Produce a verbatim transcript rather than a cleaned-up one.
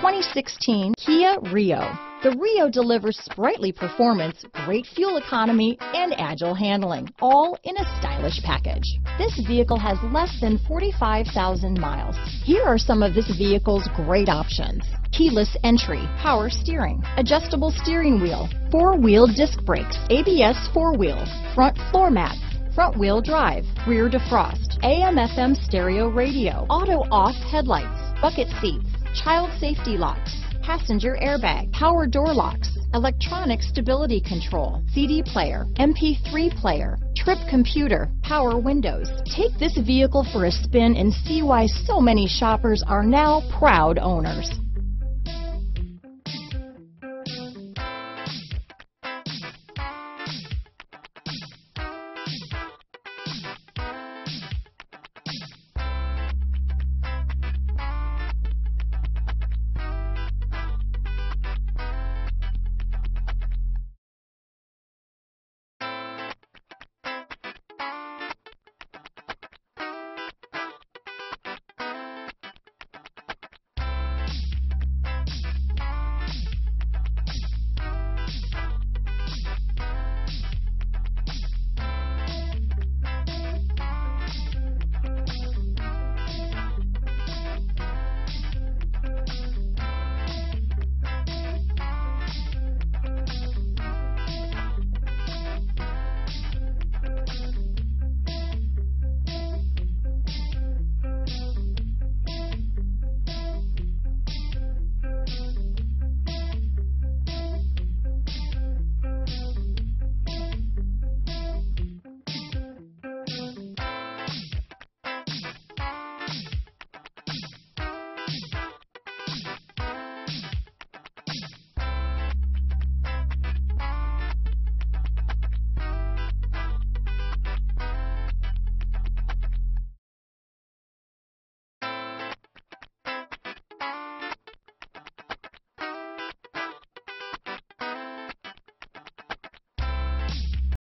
twenty sixteen Kia Rio. The Rio delivers sprightly performance, great fuel economy, and agile handling, all in a stylish package. This vehicle has less than forty-five thousand miles. Here are some of this vehicle's great options: keyless entry, power steering, adjustable steering wheel, four-wheel disc brakes, A B S four-wheel, front floor mats, front-wheel drive, rear defrost, A M F M stereo radio, auto-off headlights, bucket seats, child safety locks, passenger airbag, power door locks, electronic stability control, C D player, M P three player, trip computer, power windows. Take this vehicle for a spin and see why so many shoppers are now proud owners.